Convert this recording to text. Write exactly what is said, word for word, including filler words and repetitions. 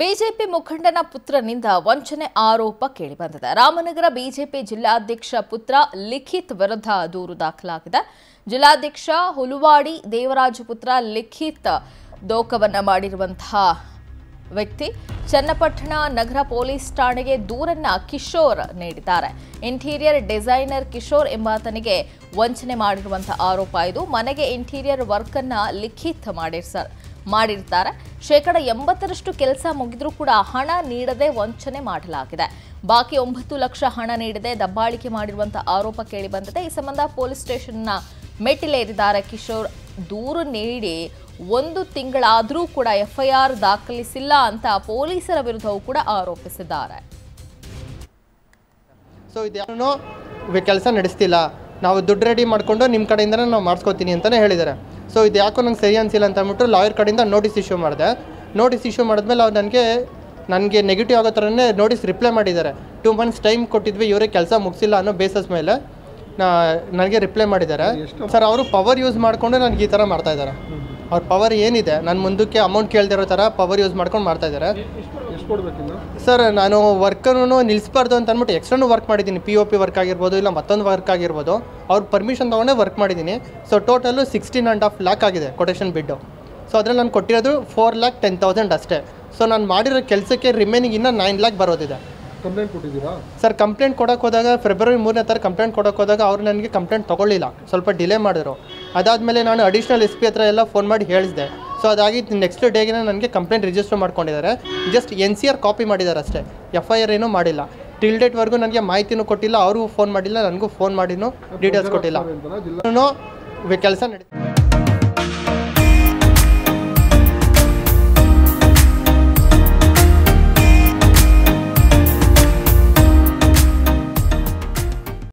BJP ಮುಖಂಡನ ಪುತ್ರನಿಂದ ವಂಚನೆ ಆರೋಪ ಕೇಳಿಬಂದಿದೆ. ರಾಮನಗರ ಬಿಜೆಪಿ ಜಿಲ್ಲಾಧ್ಯಕ್ಷ ಪುತ್ರ ಲಿಖಿತ್ ವಿರುದ್ಧ ದೂರು ದಾಖಲಾಗಿದೆ. ಜಿಲ್ಲಾಧ್ಯಕ್ಷ ಹುಲುವಾಡಿ ದೇವರಾಜು ಪುತ್ರ ಲಿಖಿತ್ ದೋಖವನ್ನ ಮಾಡಿರುವಂತಹ ವ್ಯಕ್ತಿ ಚನ್ನಪಟ್ಟಣ ನಗರ ಪೊಲೀಸ್ ಠಾಣೆಗೆ ದೂರನ್ನ ಕಿಶೋರ್ ನೀಡಿದ್ದಾರೆ. ಇಂಟೀರಿಯರ್ ಡಿಸೈನರ್ ಕಿಶೋರ್ ಎಂಬಾತನಿಗೆ ವಂಚನೆ ಮಾಡಿರುವಂತಹ ಆರೋಪ ಇದು. ಮನೆಗೆ ಇಂಟೀರಿಯರ್ ವರ್ಕ್ ಅನ್ನ ಲಿಖಿತ್ ಮಾಡಿರ್ತಾರೆ ಮಾಡಿರ್ತಾರೆ ಶೇಕಡ ಎಂಬತ್ತರಷ್ಟು ಕೆಲಸ ಮುಗಿದ್ರೂ ಕೂಡ ಹಣ ನೀಡದೆ ವಂಚನೆ ಮಾಡಲಾಗಿದೆ. ಬಾಕಿ ಒಂಬತ್ತು ಲಕ್ಷ ಹಣ ನೀಡದೆ ದಬ್ಬಾಳಿಕೆ ಮಾಡಿರುವಂತಹ ಆರೋಪ ಕೇಳಿ ಬಂದಿದೆ. ಈ ಸಂಬಂಧ ಪೊಲೀಸ್ ಸ್ಟೇಷನ್ನ ಮೆಟ್ಟಿಲೇರಿದ್ದಾರೆ ಕಿಶೋರ್. ದೂರು ನೀಡಿ ಒಂದು ತಿಂಗಳಾದರೂ ಕೂಡ ಎಫ್ಐಆರ್ ದಾಖಲಿಸಿಲ್ಲ ಅಂತ ಪೊಲೀಸರ ವಿರುದ್ಧವೂ ಕೂಡ ಆರೋಪಿಸಿದ್ದಾರೆ. ಸೊ ಇದ್ಯಾನೋ ಕೆಲಸ ನಡೆಸ್ತಿಲ್ಲ, ನಾವು ದುಡ್ಡು ರೆಡಿ ಮಾಡಿಕೊಂಡು ನಿಮ್ಮ ಕಡೆಯಿಂದನೇ ನಾವು ಮಾಡಿಸ್ಕೊತೀನಿ ಅಂತಲೇ ಹೇಳಿದ್ದಾರೆ. ಸೊ ಇದು ಯಾಕೋ ನಂಗೆ ಸರಿ ಅನಿಸಿಲ್ಲ ಅಂತ ಅಂದ್ಬಿಟ್ಟು ಲಾಯರ್ ಕಡೆಯಿಂದ ನೋಟಿಸ್ ಇಶ್ಯೂ ಮಾಡಿದೆ. ನೋಟಿಸ್ ಇಶ್ಯೂ ಮಾಡಿದ್ಮೇಲೆ ಅವ್ರು ನನಗೆ ನನಗೆ ನೆಗೆಟಿವ್ ಆಗೋ ಥರನೇ ನೋಟಿಸ್ ರಿಪ್ಲೈ ಮಾಡಿದ್ದಾರೆ. ಟೂ ಮಂತ್ಸ್ ಟೈಮ್ ಕೊಟ್ಟಿದ್ವಿ, ಇವರೇ ಕೆಲಸ ಮುಗಿಸಿಲ್ಲ ಅನ್ನೋ ಬೇಸಸ್ ಮೇಲೆ ನಾ ನನಗೆ ರಿಪ್ಲೈ ಮಾಡಿದ್ದಾರೆ. ಸರ್ ಅವರು ಪವರ್ ಯೂಸ್ ಮಾಡಿಕೊಂಡು ನನಗೆ ಈ ಥರ ಮಾಡ್ತಾಯಿದ್ದಾರೆ. ಅವ್ರ ಪವರ್ ಏನಿದೆ ನಾನು ಮುಂದಕ್ಕೆ ಅಮೌಂಟ್ ಕೇಳ್ದಿರೋ ಥರ ಪವರ್ ಯೂಸ್ ಮಾಡ್ಕೊಂಡು ಮಾಡ್ತಾಯಿದ್ದಾರೆ. ಸರ್ ನಾನು ವರ್ಕನ್ನು ನಿಲ್ಲಿಸಬಾರ್ದು ಅಂತ ಅಂದ್ಬಿಟ್ಟು ಎಕ್ಸ್ಟರ್ನಲ್ ವರ್ಕ್ ಮಾಡಿದ್ದೀನಿ. ಪಿ ಒ ಪಿ ವರ್ಕ್ ಆಗಿರ್ಬೋದು, ಇಲ್ಲ ಮತ್ತೊಂದು ವರ್ಕ್ ಆಗಿರ್ಬೋದು, ಅವ್ರ ಪರ್ಮಿಷನ್ ತೊಗೊಂಡೇ ವರ್ಕ್ ಮಾಡಿದ್ದೀನಿ. So total sixteen and half lakh ಆಗಿದೆ ಕೊಟೇಷನ್ ಬಿಡ್ಡು. ಸೊ ಅದರಲ್ಲಿ ನಾನು ಕೊಟ್ಟಿರೋದು ಫೋರ್ ಲ್ಯಾಕ್ ಟೆನ್ ತೌಸಂಡ್ ಅಷ್ಟೇ. ಸೊ ನಾನು ಮಾಡಿರೋ ಕೆಲಸಕ್ಕೆ ರಿಮೈನಿಂಗ್ ಇನ್ನೂ ನೈನ್ ಲ್ಯಾಕ್ ಬರೋದಿದೆ. ಕಂಪ್ಲೇಂಟ್ ಕೊಟ್ಟಿದ್ದೀರಾ ಸರ್? ಕಂಪ್ಲೇಂಟ್ ಕೊಡೋಕ್ಕೆ ಹೋದಾಗ ಫೆಬ್ರವರಿ ಮೂರನೇ ತರ ಕಂಪ್ಲೇಂಟ್ ಕೊಡೋಕ್ಕೆ ಹೋದಾಗ ಅವರು ನನಗೆ ಕಂಪ್ಲೇಂಟ್ ತೊಗೊಳ್ಳಿಲ್ಲ, ಸ್ವಲ್ಪ ಡಿಲೇ ಮಾಡಿದ್ರು. ಅದಾದಮೇಲೆ ನಾನು ಅಡಿಷ್ನಲ್ ಎಸ್ ಪಿ ಹತ್ರ ಎಲ್ಲ ಫೋನ್ ಮಾಡಿ ಹೇಳಿದೆ. ಸೊ ಅದಾಗಿ ನೆಕ್ಸ್ಟ್ ಡೇಗೆ ನನಗೆ ಕಂಪ್ಲೇಂಟ್ ರಿಜಿಸ್ಟರ್ ಮಾಡ್ಕೊಂಡಿದ್ದಾರೆ. Just N C R copy ಮಾಡಿದ್ದಾರೆ ಅಷ್ಟೇ, ಎಫ್ ಐ ಆರ್ ಏನೂ ಮಾಡಿಲ್ಲ. ಟಿಲ್ ಡೇಟ್ವರೆಗೂ ನನಗೆ ಮಾಹಿತಿನೂ ಕೊಟ್ಟಿಲ್ಲ, ಅವರು ಫೋನ್ ಮಾಡಿಲ್ಲ, ನನಗೂ ಫೋನ್ ಮಾಡಿನೂ ಡೀಟೇಲ್ಸ್ ಕೊಟ್ಟಿಲ್ಲ. ಕೆಲಸ ನಡೀತಿದೆ.